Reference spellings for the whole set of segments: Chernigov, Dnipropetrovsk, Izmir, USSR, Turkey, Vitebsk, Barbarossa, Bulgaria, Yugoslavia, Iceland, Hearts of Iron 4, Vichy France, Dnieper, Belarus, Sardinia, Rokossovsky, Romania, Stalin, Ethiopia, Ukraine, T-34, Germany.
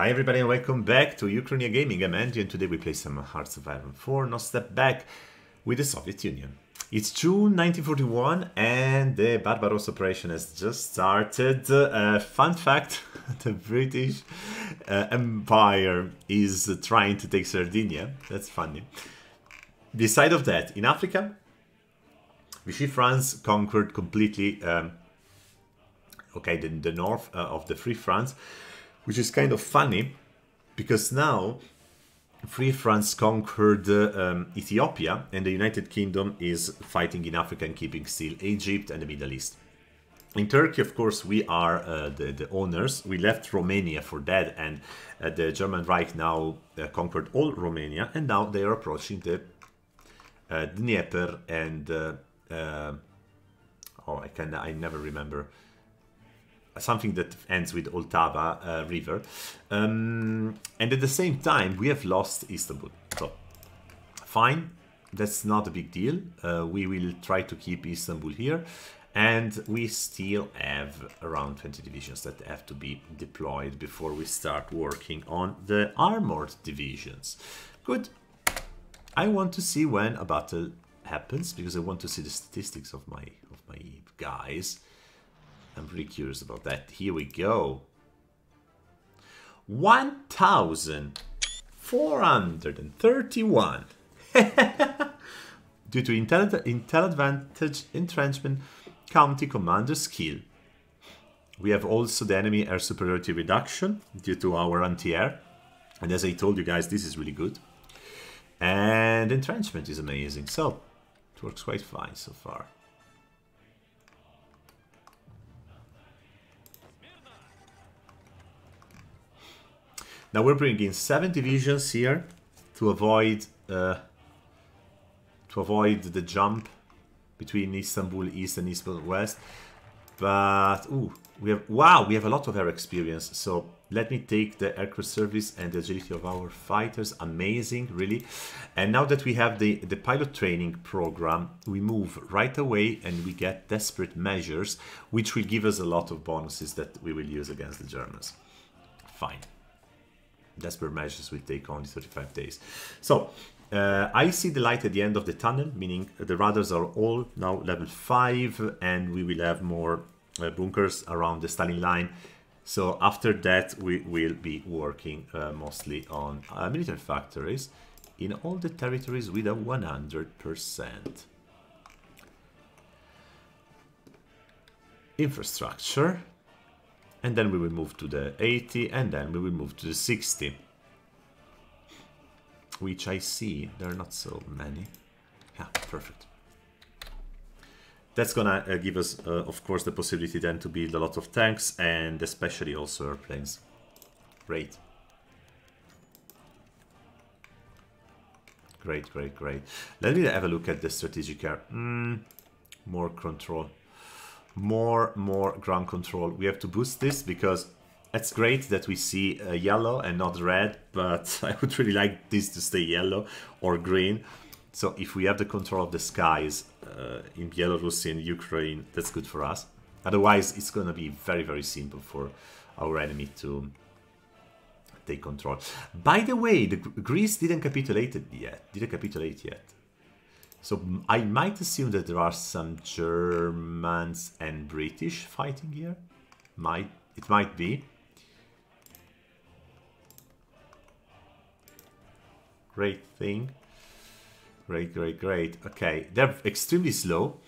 Hi everybody and welcome back to Ukraine Gaming. I'm Andy and today we play some Hearts of Iron 4, no step back, with the Soviet Union. It's June 1941 and the Barbarossa operation has just started. Fun fact, the British Empire is trying to take Sardinia. That's funny. Beside of that, in Africa, Vichy France conquered completely, the north of the Free France, which is kind of funny, because now Free France conquered Ethiopia and the United Kingdom is fighting in Africa and keeping still Egypt and the Middle East. In Turkey, of course, we are the owners. We left Romania for that, and the German Reich now conquered all Romania, and now they are approaching the Dnieper and... I never remember... something that ends with Oltava River. And at the same time, we have lost Istanbul. So, fine, that's not a big deal. We will try to keep Istanbul here. And we still have around 20 divisions that have to be deployed before we start working on the armored divisions. Good. I want to see when a battle happens, because I want to see the statistics of my guys. I'm pretty curious about that. Here we go. 1,431. Due to intel advantage, entrenchment, county commander skill. We have also the enemy air superiority reduction due to our anti-air. And as I told you guys, this is really good. And entrenchment is amazing. So, it works quite fine so far. Now we're bringing 7 divisions here to avoid the jump between Istanbul East and Istanbul West. But ooh, we have a lot of air experience. So let me take the aircraft service and the agility of our fighters. Amazing, really. And now that we have the pilot training program, we move right away and we get desperate measures, which will give us a lot of bonuses that we will use against the Germans. Fine. Desperate measures will take only 35 days. So, I see the light at the end of the tunnel, meaning the radars are all now level 5 and we will have more bunkers around the Stalin line. So, after that, we will be working mostly on military factories in all the territories with a 100%. Infrastructure. And then we will move to the 80, and then we will move to the 60. Which I see, there are not so many. Yeah, perfect. That's gonna give us, of course, the possibility then to build a lot of tanks, and especially also airplanes. Great. Great, great, great. Let me have a look at the strategic air. More control. More ground control. We have to boost this because it's great that we see yellow and not red, but I would really like this to stay yellow or green. So if we have the control of the skies in Belarus and Ukraine, that's good for us. Otherwise, it's going to be very, very simple for our enemy to take control. By the way, Greece didn't capitulate yet. So I might assume that there are some Germans and British fighting here. It might be. Great thing. Great, great, great. Okay, they're extremely slow.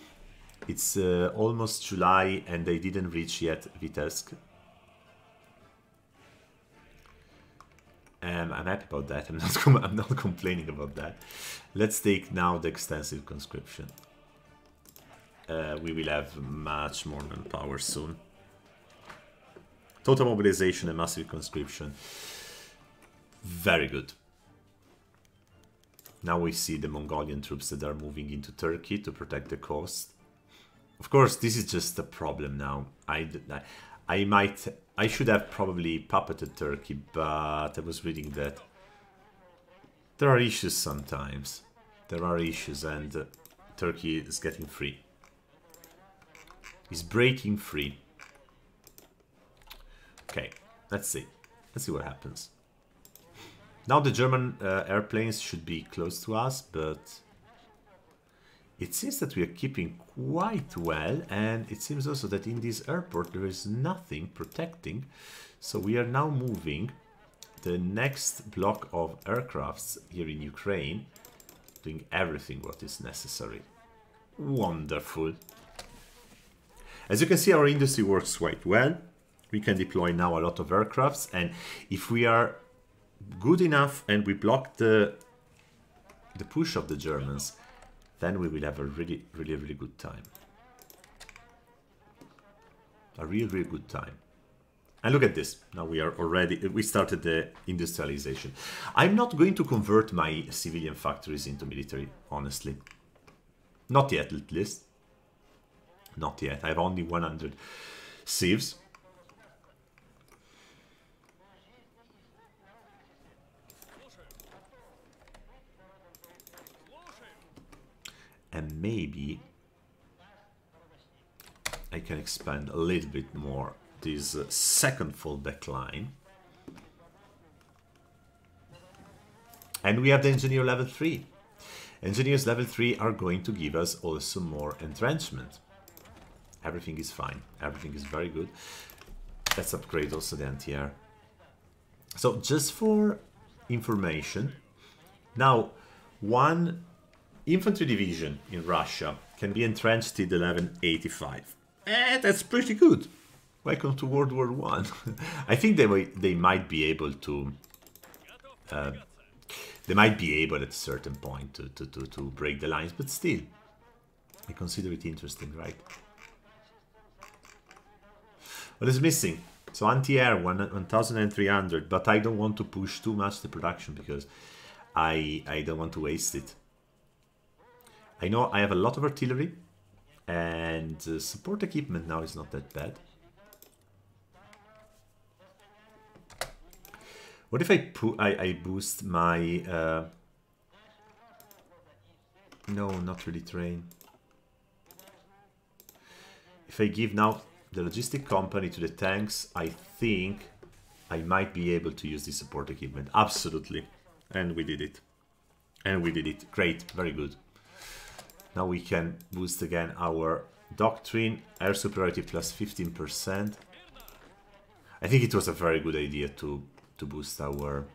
It's almost July and they didn't reach yet Vitebsk. I'm happy about that. I'm not complaining about that. Let's take now the extensive conscription. We will have much more manpower soon. Total mobilization and massive conscription. Very good. Now we see the Mongolian troops that are moving into Turkey to protect the coast. Of course, this is just a problem now. I should have probably puppeted Turkey, but I was reading that there are issues sometimes. There are issues and Turkey is getting free. It's breaking free. Okay, let's see. Let's see what happens. Now the German airplanes should be close to us, but it seems that we are keeping quite well, and it seems also that in this airport there is nothing protecting, so we are now moving the next block of aircrafts here in Ukraine, doing everything what is necessary. Wonderful. As you can see, our industry works quite well. We can deploy now a lot of aircrafts, and if we are good enough and we block the push of the Germans, then we will have a really good time. A really good time. And look at this, now we are already, we started the industrialization. I'm not going to convert my civilian factories into military, honestly. Not yet, at least. Not yet, I have only 100 sieves. And maybe I can expand a little bit more this second fallback line. And we have the engineer level 3. Engineers level 3 are going to give us also more entrenchment. Everything is fine. Everything is very good. Let's upgrade also the anti-air. So just for information, now one infantry division in Russia can be entrenched till 1185. That's pretty good. Welcome to World War I. I think they might be able to at a certain point to break the lines, but still, I consider it interesting, right? What is missing? So anti-air 1,300, but I don't want to push too much the production because I don't want to waste it. I know I have a lot of artillery, and support equipment now is not that bad. What if I boost my... no, not really train. If I give now the logistic company to the tanks, I think I might be able to use the support equipment. Absolutely. And we did it. And we did it. Great. Very good. Now we can boost again our doctrine, air superiority plus 15%. I think it was a very good idea to boost our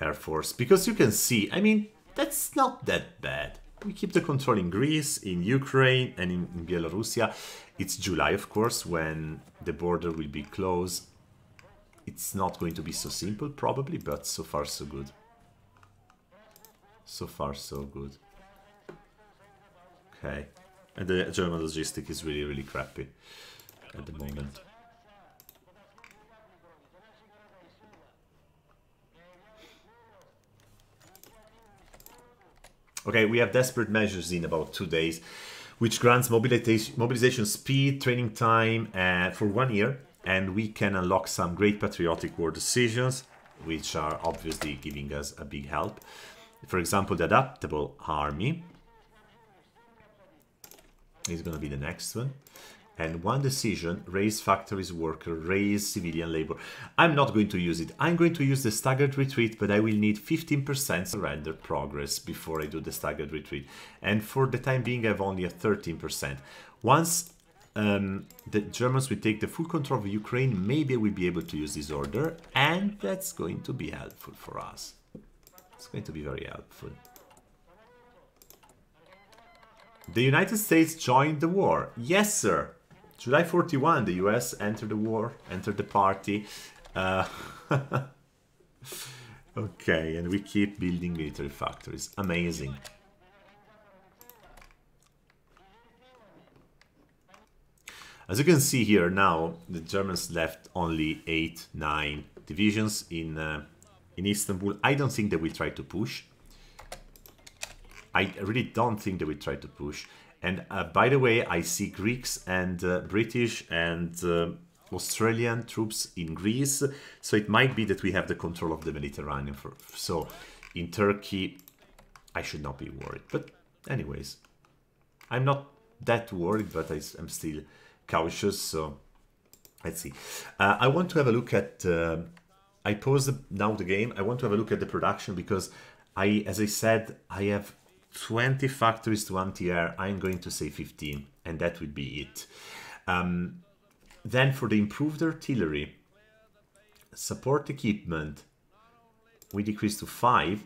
air force, because you can see, I mean, that's not that bad. We keep the control in Greece, in Ukraine, and in Belarusia. It's July, of course, when the border will be closed. It's not going to be so simple, probably, but so far, so good. So far, so good. Okay, and the German logistic is really crappy at the moment. Okay, we have desperate measures in about 2 days, which grants mobilization speed, training time for 1 year, and we can unlock some great patriotic war decisions, which are obviously giving us a big help. For example, the adaptable army is going to be the next one. And one decision, raise factories worker, raise civilian labor. I'm not going to use it. I'm going to use the staggered retreat, but I will need 15% surrender progress before I do the staggered retreat. And for the time being, I have only a 13%. Once the Germans will take the full control of Ukraine, maybe we'll be able to use this order, and that's going to be helpful for us. It's going to be very helpful. The United States joined the war. Yes, sir. July 41, the US entered the war, entered the party. Okay, and we keep building military factories. Amazing. As you can see here now, the Germans left only 8-9 divisions in Istanbul. I don't think they will try to push. I really don't think they will try to push. And by the way, I see Greeks and British and Australian troops in Greece, so it might be that we have the control of the Mediterranean. So in Turkey, I should not be worried. But anyways, I'm not that worried, but I'm still cautious, so Let's see. I want to have a look at... I paused now the game. I want to have a look at the production because, as I said, I have 20 factories to anti-air. I'm going to say 15, and that would be it. Then for the improved artillery, support equipment, we decrease to 5.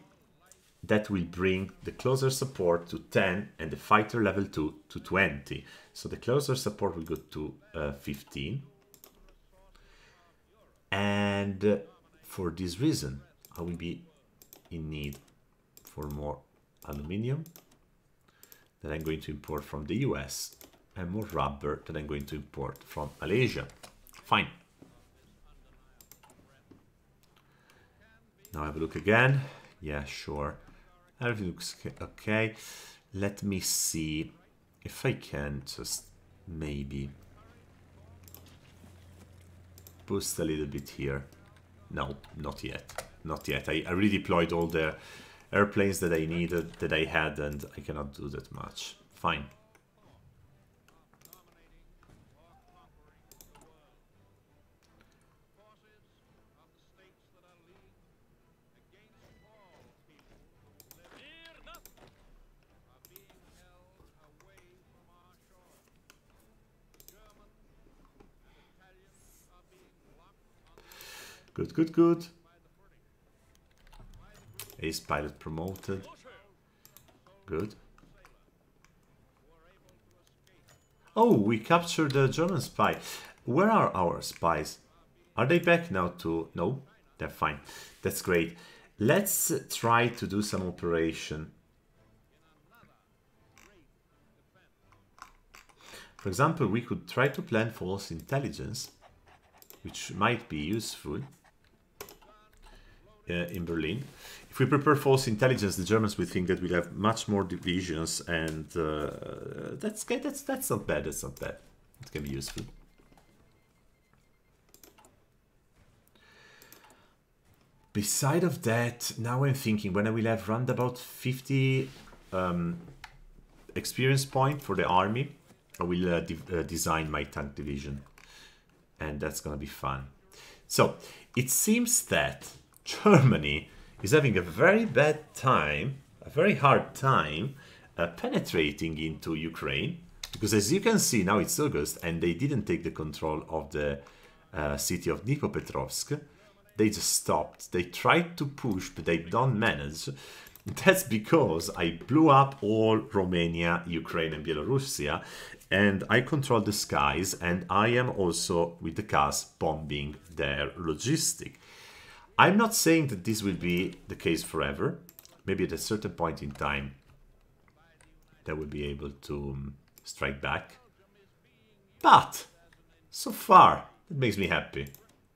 That will bring the closer support to 10 and the fighter level 2 to 20. So the closer support will go to 15. And for this reason, I will be in need for more aluminium that I'm going to import from the US and more rubber that I'm going to import from Malaysia. Fine. Now have a look again. Yeah, sure. Everything looks okay. Let me see if I can just maybe boost a little bit here. No, not yet. Not yet. I redeployed all the airplanes that I needed, that I had, and I cannot do that much. Fine. Good, good, good. Ace pilot promoted. Good. Oh, we captured the German spy. Where are our spies? Are they back now to... No, they're fine. That's great. Let's try to do some operation. For example, we could try to plan false intelligence, which might be useful. In Berlin. If we prepare false intelligence, the Germans will think that we'll have much more divisions, and that's not bad, that's not bad. It can be useful. Beside of that, now I'm thinking when I will have round about 50 experience point for the army, I will design my tank division, and that's gonna be fun. So, it seems that Germany is having a very bad time, a very hard time penetrating into Ukraine, because as you can see now it's August and they didn't take the control of the city of Dnipropetrovsk. They just stopped. They tried to push, but they don't manage. That's because I blew up all Romania, Ukraine and Belarusia, and I control the skies, and I am also with the cars bombing their logistics. I'm not saying that this will be the case forever. Maybe at a certain point in time they will be able to strike back. But so far, it makes me happy.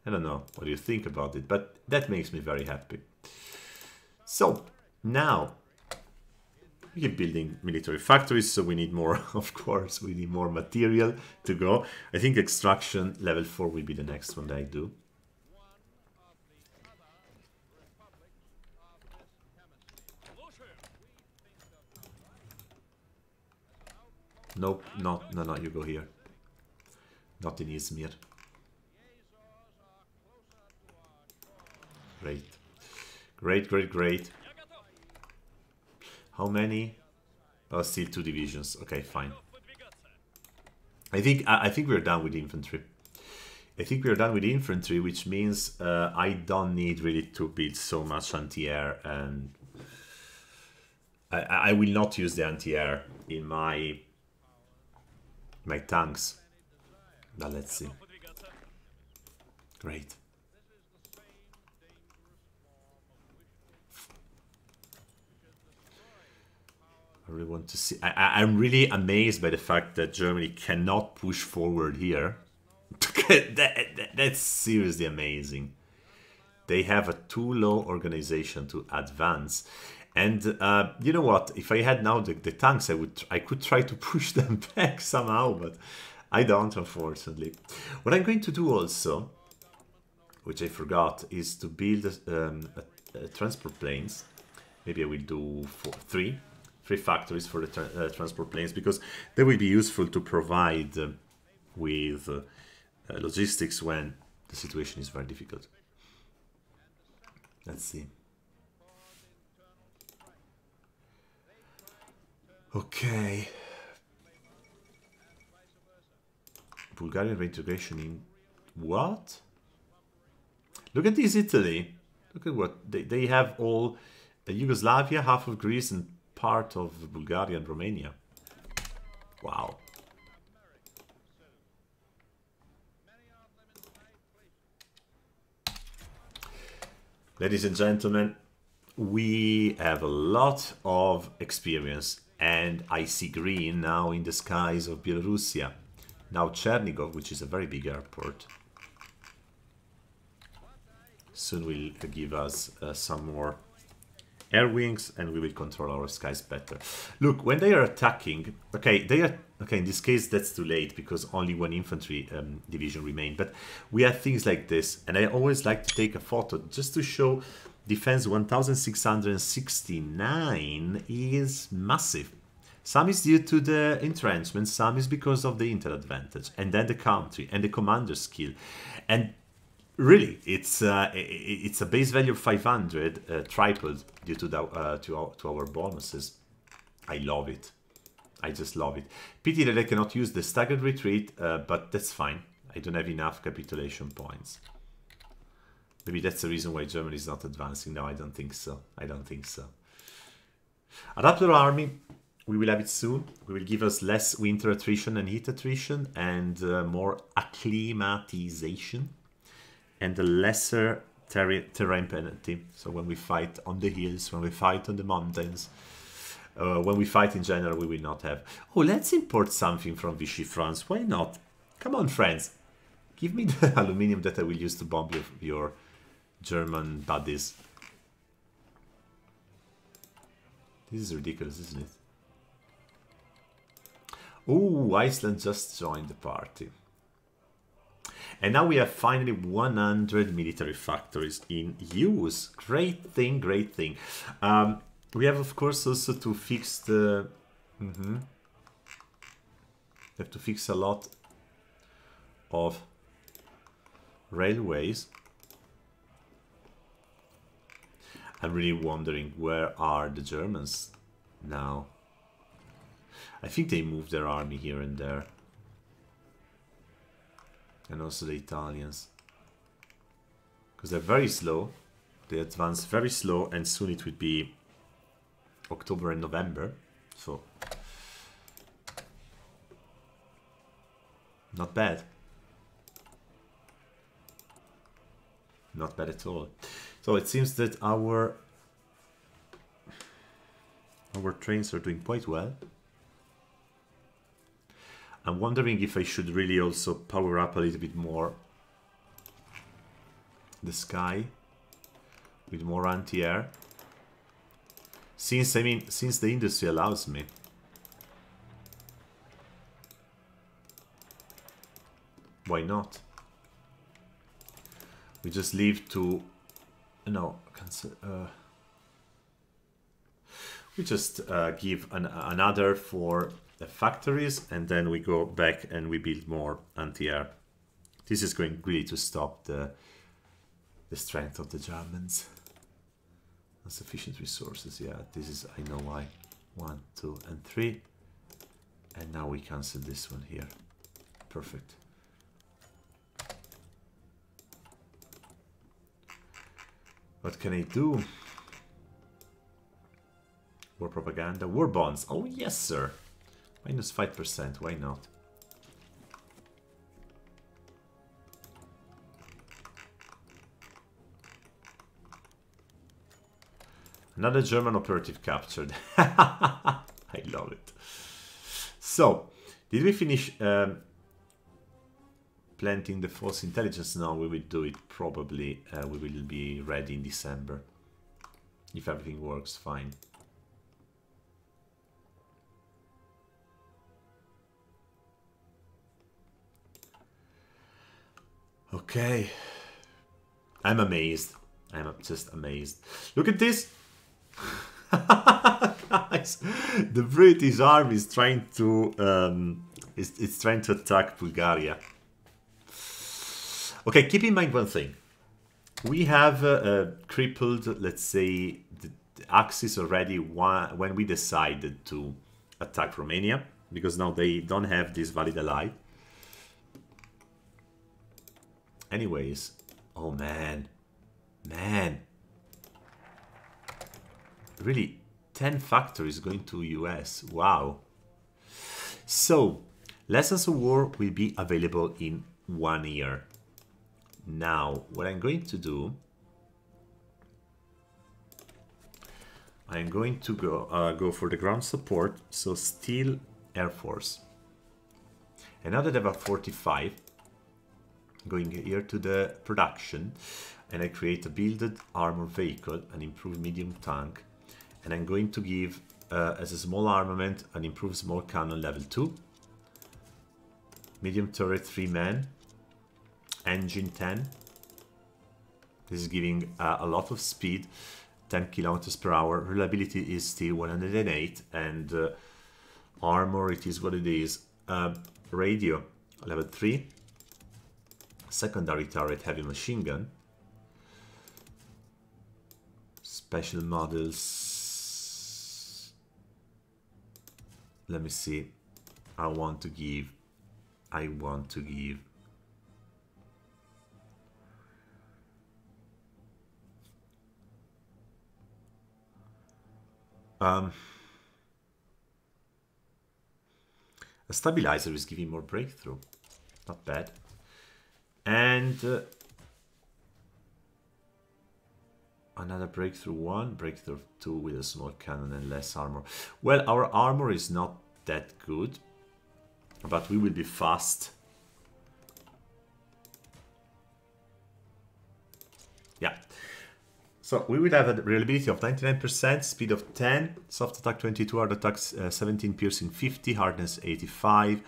I don't know what you think about it, but that makes me very happy. So now we keep building military factories, so we need more, of course. We need more material to go. I think extraction level 4 will be the next one that I do. Nope, no, you go here. Not in Izmir. Great. Great. How many? Oh, still 2 divisions. Okay, fine. I think we're done with the infantry. I think we're done with the infantry, which means I don't need really to build so much anti-air, and I will not use the anti-air in my tanks. Now let's see. Great. I really want to see. I'm really amazed by the fact that Germany cannot push forward here. That's seriously amazing. They have a too low organization to advance. And you know what? If I had now the tanks, I could try to push them back somehow, but I don't, unfortunately. What I'm going to do also, which I forgot, is to build transport planes. Maybe I will do 3 factories for the transport planes, because they will be useful to provide with logistics when the situation is very difficult. Let's see. Okay. Bulgarian reintegration in what? Look at this Italy. Look at what they have all Yugoslavia, half of Greece and part of Bulgaria and Romania. Wow. Ladies and gentlemen, we have a lot of experience and I see green now in the skies of Belarusia. Now Chernigov, which is a very big airport, soon will give us some more air wings and we will control our skies better. Look, when they are attacking, okay, they are, okay, in this case that's too late because only one infantry division remained, but we have things like this and I always like to take a photo just to show defense 1669 is massive. Some is due to the entrenchment, some is because of the intel advantage, and then the country and the commander skill. And really, it's a base value of 500 tripled due to the to our bonuses. I love it. I just love it. Pity that I cannot use the staggered retreat, but that's fine. I don't have enough capitulation points. Maybe that's the reason why Germany is not advancing. No, I don't think so. I don't think so. Adapter army. We will have it soon. We will give us less winter attrition and heat attrition and more acclimatization and a lesser terrain penalty. So when we fight on the hills, when we fight on the mountains, when we fight in general, we will not have... Oh, let's import something from Vichy France. Why not? Come on, friends. Give me the aluminium that I will use to bomb your German buddies. This is ridiculous, isn't it? Oh, Iceland just joined the party. And now we have finally 100 military factories in use. Great thing, great thing. We have, of course, also to fix the... We have to fix a lot of railways. I'm really wondering where are the Germans now? I think they moved their army here and there. And also the Italians. Because they're very slow. They advance very slow and soon it would be October and November. So, not bad. Not bad at all. So it seems that our trains are doing quite well. I'm wondering if I should really also power up a little bit more the sky with more anti-air. Since, I mean, since the industry allows me. Why not? We just leave to... No, cancel... we just give another for... the factories, and then we go back and we build more anti-air. This is going really to stop the strength of the Germans. Insufficient resources, yeah, this is, I know why. 1, 2, and 3. And now we cancel this one here. Perfect. What can I do? War propaganda, war bonds. Oh, yes, sir. Minus 5%, why not? Another German operative captured. I love it. So, did we finish planting the false intelligence? No, we will do it probably. We will be ready in December. If everything works fine. Okay, I'm amazed. I'm just amazed. Look at this. Guys, the British army is trying to attack Bulgaria. Okay, keep in mind one thing. We have crippled, let's say, the Axis already when we decided to attack Romania, because now they don't have this valid ally. Anyways, oh man, really, 10 factories going to US, wow. So, Lessons of War will be available in 1 year. Now, what I'm going to do, I'm going to go for the ground support, so Steel Air Force. And now that I have 45, going here to the production, and I create a builded armor vehicle, an improved medium tank, and I'm going to give, as a small armament, an improved small cannon level 2, medium turret 3-man, engine 10. This is giving a lot of speed, 10 kilometers per hour. Reliability is still 108, and armor, it is what it is. Radio level 3, secondary turret heavy machine gun, special models. Let me see. I want to give a stabilizer is giving more breakthrough, not bad, and another breakthrough 1, breakthrough 2 with a small cannon and less armor. Well, our armor is not that good, but we will be fast. Yeah. So we will have a reliability of 99%, speed of 10, soft attack 22, hard attack 17, piercing 50, hardness 85,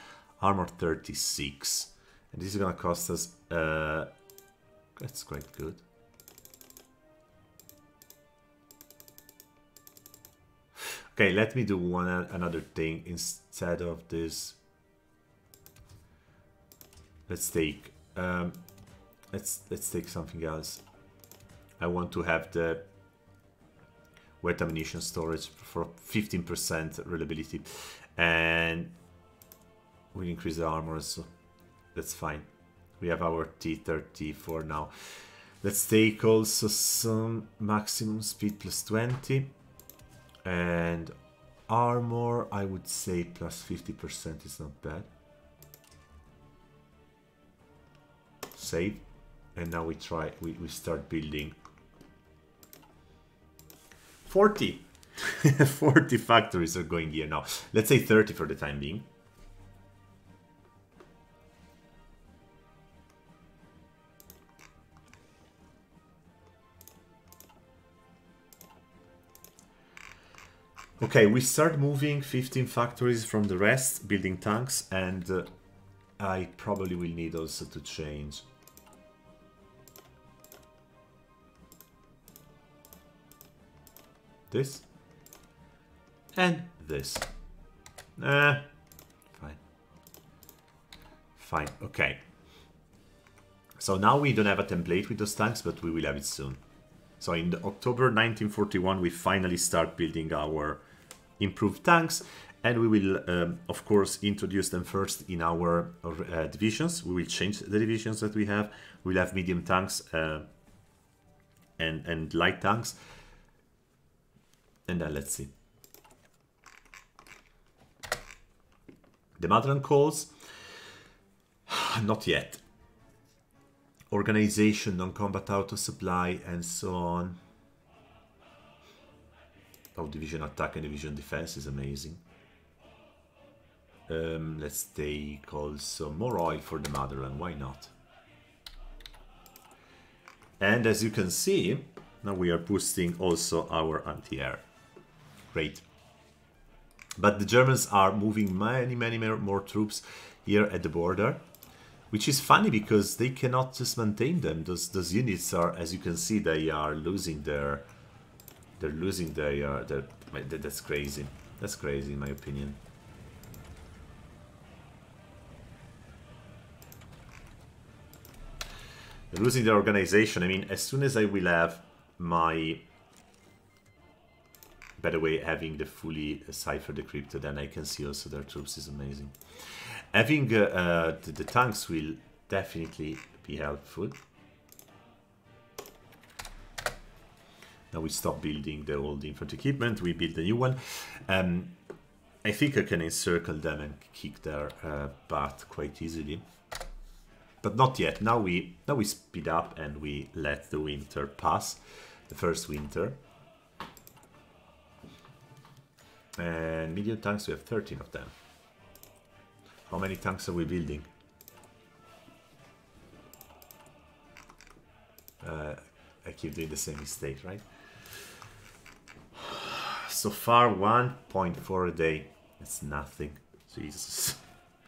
armor 36. And this is gonna cost us, that's quite good. Okay, let me do another thing instead of this. Let's take, let's take something else. I want to have the wet ammunition storage for 15% reliability, and we increase the armor, so that's fine. We have our T-34 now. Let's take also some maximum speed plus 20, and armor, I would say plus 50% is not bad. Save. And now we try, we start building 40. 40 factories are going here now. Let's say 30 for the time being. Okay, we start moving 15 factories from the rest, building tanks, and I probably will need also to change. This and this. Fine. Okay. So now we don't have a template with those tanks, but we will have it soon. So in October 1941, we finally start building our improved tanks, and we will, of course, introduce them first in our divisions. We will change the divisions that we have. We'll have medium tanks and light tanks. And then let's see. The Madran calls. Not yet. Organization, non-combat auto supply, and so on. Oh, division attack and division defense is amazing. Let's take also more oil for the Motherland. Why not? And as you can see, now we are boosting also our anti-air. Great. But the Germans are moving many more troops here at the border, which is funny because they cannot just maintain them. Those units are, as you can see, they are losing their, that's crazy. That's crazy in my opinion. They're losing their organization. I mean, as soon as I will have my... By the way, having the fully ciphered decrypted, then I can see also their troops is amazing. Having the tanks will definitely be helpful. Now we stop building the old infantry equipment, we build a new one. I think I can encircle them and kick their butt quite easily. But not yet. Now we speed up and we let the winter pass, the first winter. And medium tanks, we have 13 of them. How many tanks are we building? I keep doing the same mistake, right? So far, 1.4 a day. That's nothing. Jesus.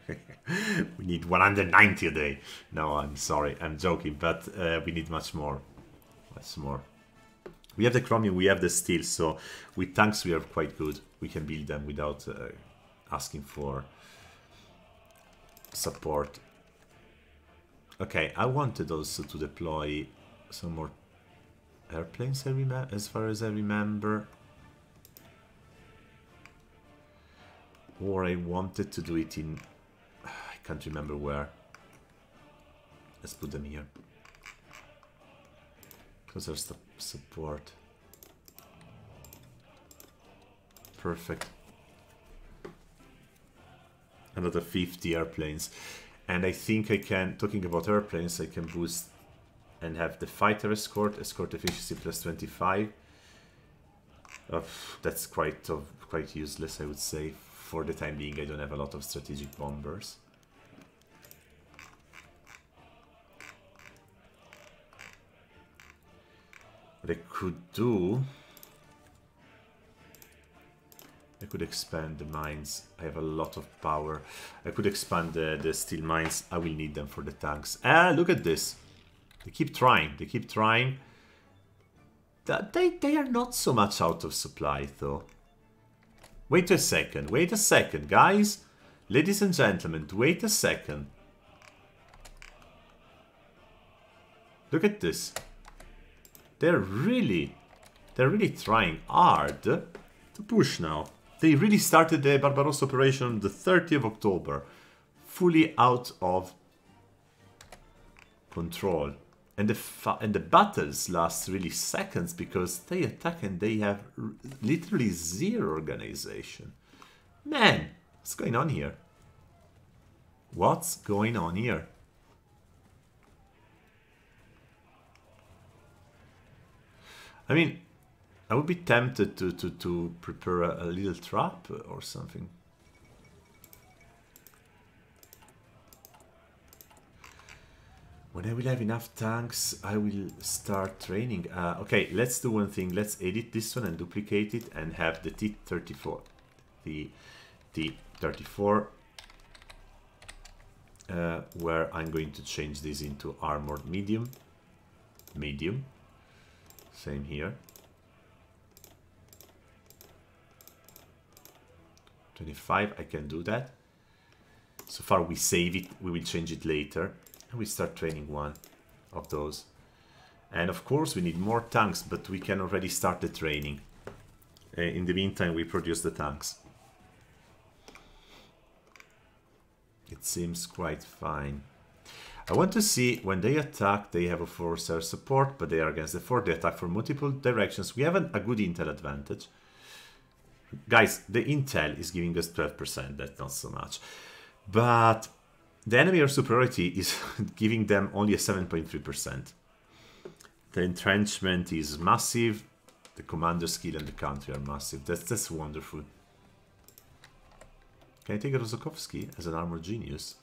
We need 190 a day. No, I'm sorry. I'm joking, but we need much more. Much more. We have the chromium, we have the steel, so with tanks we are quite good. We can build them without asking for support. Okay, I wanted also to deploy some more airplanes, as far as I remember. Or I wanted to do it in... I can't remember where. Let's put them here. Because there's the support. Perfect. Another 50 airplanes. And I think I can, talking about airplanes, I can boost and have the fighter escort, escort efficiency plus 25. That's quite useless, I would say. For the time being, I don't have a lot of strategic bombers. What I could do... I could expand the mines. I have a lot of power. I could expand the steel mines. I will need them for the tanks. Ah, look at this. They keep trying. They keep trying. They are not so much out of supply, though. Wait a second, guys. Ladies and gentlemen, wait a second. Look at this. They're really trying hard to push now. They really started the Barbarossa operation on the 30th of October. Fully out of control. And the battles last really seconds because they attack and they have literally zero organization. Man, what's going on here? What's going on here? I mean, I would be tempted to prepare a little trap or something. When I will have enough tanks, I will start training. Okay, let's do one thing. Let's edit this one and duplicate it and have the T-34. The T-34. Where I'm going to change this into armored medium. Medium. Same here. 25, I can do that. So far we save it. We will change it later. And we start training one of those. And of course we need more tanks, but we can already start the training. In the meantime we produce the tanks. It seems quite fine. I want to see when they attack, they have a force air support, but they are against the fort. They attack from multiple directions. We have a good intel advantage. Guys, the intel is giving us 12%, that's not so much. But... the enemy air superiority is giving them only a 7.3%. The entrenchment is massive. The commander skill and the country are massive. That's wonderful. Can I take a Rokossovsky as an armor genius?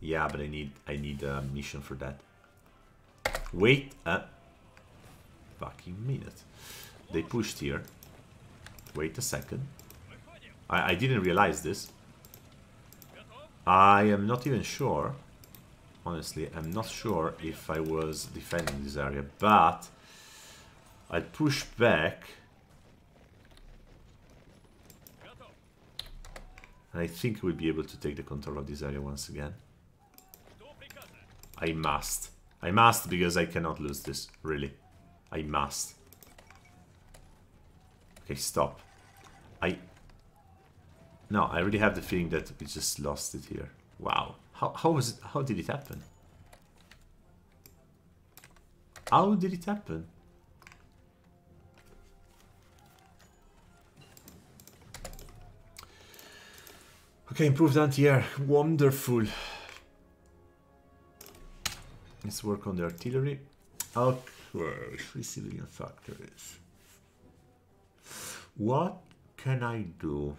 Yeah, but I need a mission for that. Wait a fucking minute. They pushed here. Wait a second. I didn't realize this. I am not even sure, honestly, I'm not sure if I was defending this area, but I'll push back. And I think we'll be able to take the control of this area once again. I must. I must, because I cannot lose this, really. I must. Okay, stop. No, I really have the feeling that we just lost it here. Wow. How was it? How did it happen? How did it happen? Okay, improved anti-air. Wonderful. Let's work on the artillery. Okay, three civilian factories. What can I do?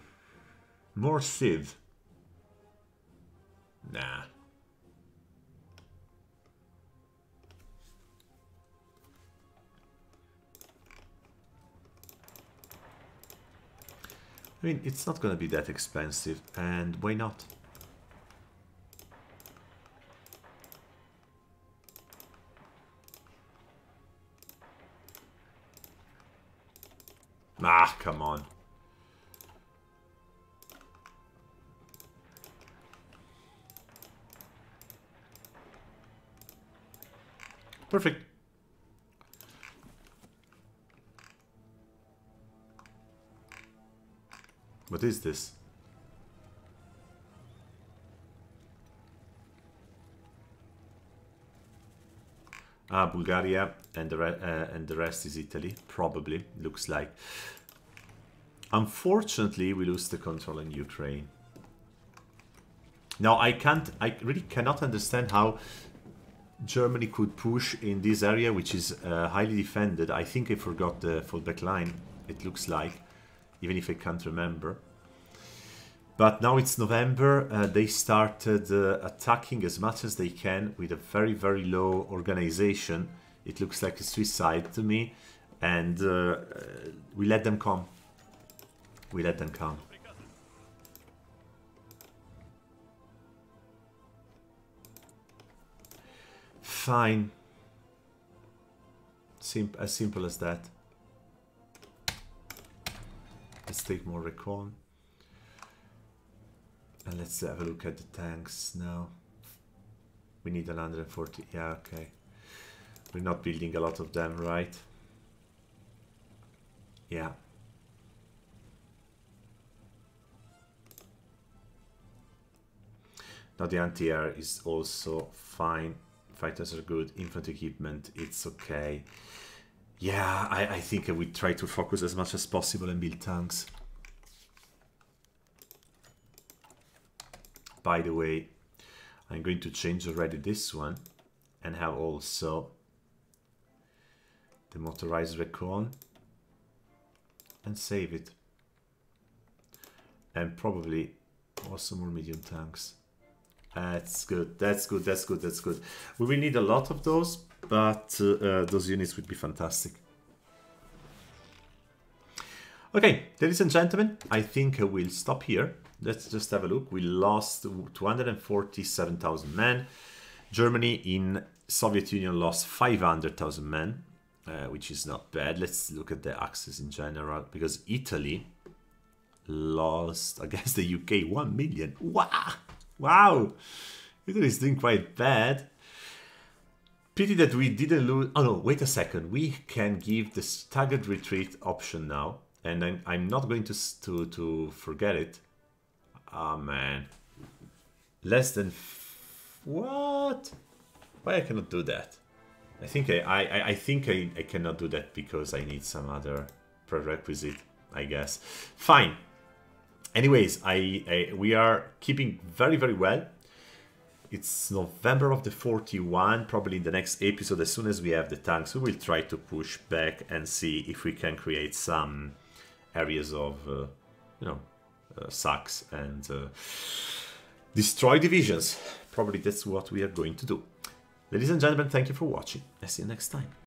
More sieve. Nah. I mean, it's not gonna be that expensive, and why not? Ah, come on. Perfect. What is this? Ah, Bulgaria, and the rest is Italy, probably, looks like. Unfortunately, we lose the control in Ukraine. Now, I really cannot understand how Germany could push in this area, which is highly defended. I think I forgot the fallback line, it looks like, even if I can't remember. But now it's November, they started attacking as much as they can with a very, very low organization. It looks like a suicide to me, and we let them come. We let them come. Fine. As simple as that. Let's take more recon. And let's have a look at the tanks now. We need 140. Yeah, okay. We're not building a lot of them, right? Yeah. Now the anti-air is also fine. Fighters are good. Infantry equipment, it's okay. Yeah, I think I would try to focus as much as possible and build tanks. By the way, I'm going to change already this one and have also the motorized recon and save it. And probably also more medium tanks. That's good, that's good, that's good, that's good. We will need a lot of those, but those units would be fantastic. Okay, ladies and gentlemen, I think I will stop here. Let's just have a look. We lost 247,000 men. Germany in Soviet Union lost 500,000 men, which is not bad. Let's look at the axis in general, because Italy lost against the UK 1 million. Wow! Wow, Italy is doing quite bad. Pity that we didn't lose. Oh no, wait a second. We can give the staggered retreat option now, and I'm not going to forget it. Ah, man, less than what? Why I cannot do that? I think I cannot do that because I need some other prerequisite, I guess. Fine. Anyways, we are keeping very, very well. It's November of the 41, probably in the next episode, as soon as we have the tanks, we will try to push back and see if we can create some areas of, you know, sacks and destroy divisions. Probably that's what we are going to do. Ladies and gentlemen, thank you for watching. I'll see you next time.